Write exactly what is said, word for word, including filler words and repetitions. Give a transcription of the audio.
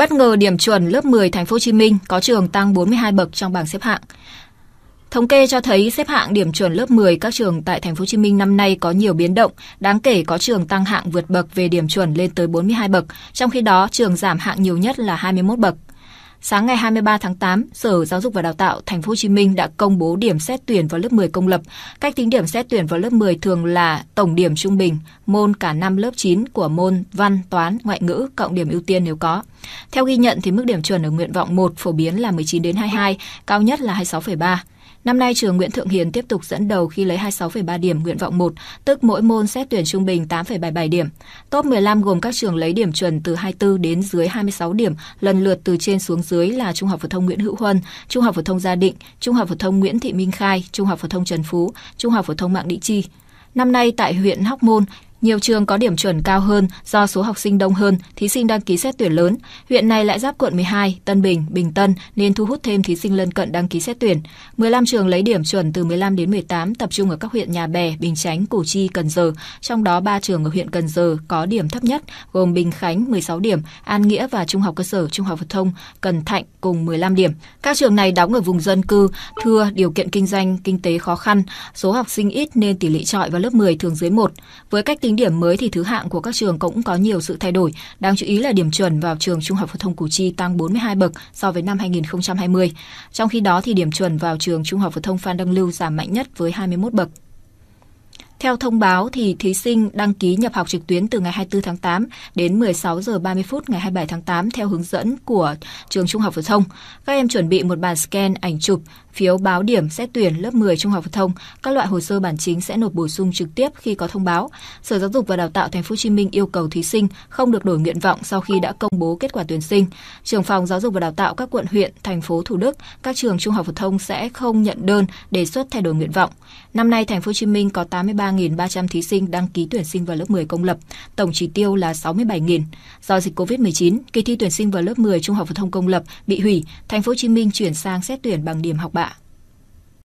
Bất ngờ điểm chuẩn lớp mười Thành phố Hồ Chí Minh có trường tăng bốn mươi hai bậc trong bảng xếp hạng. Thống kê cho thấy xếp hạng điểm chuẩn lớp mười các trường tại Thành phố Hồ Chí Minh năm nay có nhiều biến động, đáng kể có trường tăng hạng vượt bậc về điểm chuẩn lên tới bốn mươi hai bậc, trong khi đó trường giảm hạng nhiều nhất là hai mươi mốt bậc. Sáng ngày hai mươi ba tháng tám, Sở Giáo dục và Đào tạo Thành phố Hồ Chí Minh đã công bố điểm xét tuyển vào lớp mười công lập. Cách tính điểm xét tuyển vào lớp mười thường là tổng điểm trung bình môn cả năm lớp chín của môn Văn, Toán, Ngoại ngữ cộng điểm ưu tiên nếu có. Theo ghi nhận thì mức điểm chuẩn ở nguyện vọng một phổ biến là mười chín đến hai mươi hai, cao nhất là hai mươi sáu phẩy ba. Năm nay, trường Nguyễn Thượng Hiền tiếp tục dẫn đầu khi lấy hai mươi sáu phẩy ba điểm nguyện vọng một, tức mỗi môn xét tuyển trung bình tám phẩy bảy mươi bảy điểm. Top mười lăm gồm các trường lấy điểm chuẩn từ hai mươi tư đến dưới hai mươi sáu điểm, lần lượt từ trên xuống dưới là Trung học phổ thông Nguyễn Hữu Huân, Trung học phổ thông Gia Định, Trung học phổ thông Nguyễn Thị Minh Khai, Trung học phổ thông Trần Phú, Trung học phổ thông Mạnh Định Chi. Năm nay, tại huyện Hóc Môn, nhiều trường có điểm chuẩn cao hơn do số học sinh đông hơn, thí sinh đăng ký xét tuyển lớn. Huyện này lại giáp quận mười hai, Tân Bình, Bình Tân nên thu hút thêm thí sinh lân cận đăng ký xét tuyển. mười lăm trường lấy điểm chuẩn từ mười lăm đến mười tám tập trung ở các huyện Nhà Bè, Bình Chánh, Củ Chi, Cần Giờ. Trong đó ba trường ở huyện Cần Giờ có điểm thấp nhất gồm Bình Khánh mười sáu điểm, An Nghĩa và Trung học cơ sở, Trung học phổ thông Cần Thạnh cùng mười lăm điểm. Các trường này đóng ở vùng dân cư thưa, điều kiện kinh doanh, kinh tế khó khăn, số học sinh ít nên tỷ lệ chọi vào lớp mười thường dưới một. Với cách tính điểm mới thì thứ hạng của các trường cũng có nhiều sự thay đổi. Đáng chú ý là điểm chuẩn vào trường Trung học phổ thông Củ Chi tăng bốn mươi hai bậc so với năm hai nghìn không trăm hai mươi. Trong khi đó thì điểm chuẩn vào trường Trung học phổ thông Phan Đăng Lưu giảm mạnh nhất với hai mươi mốt bậc. Theo thông báo thì thí sinh đăng ký nhập học trực tuyến từ ngày hai mươi tư tháng tám đến mười sáu giờ ba mươi phút ngày hai mươi bảy tháng tám theo hướng dẫn của trường Trung học phổ thông. Các em chuẩn bị một bản scan, ảnh chụp, phiếu báo điểm xét tuyển lớp mười Trung học phổ thông. Các loại hồ sơ bản chính sẽ nộp bổ sung trực tiếp khi có thông báo. Sở Giáo dục và Đào tạo Thành phố Hồ Chí Minh yêu cầu thí sinh không được đổi nguyện vọng sau khi đã công bố kết quả tuyển sinh. Trưởng phòng Giáo dục và Đào tạo các quận huyện, thành phố Thủ Đức, các trường Trung học phổ thông sẽ không nhận đơn đề xuất thay đổi nguyện vọng. Năm nay Thành phố Hồ Chí Minh có tám mươi ba nghìn ba trăm thí sinh đăng ký tuyển sinh vào lớp mười công lập, tổng chỉ tiêu là sáu mươi bảy nghìn. Do dịch Covid mười chín, kỳ thi tuyển sinh vào lớp mười Trung học phổ thông công lập bị hủy, Thành phố Hồ Chí Minh chuyển sang xét tuyển bằng điểm học bạ.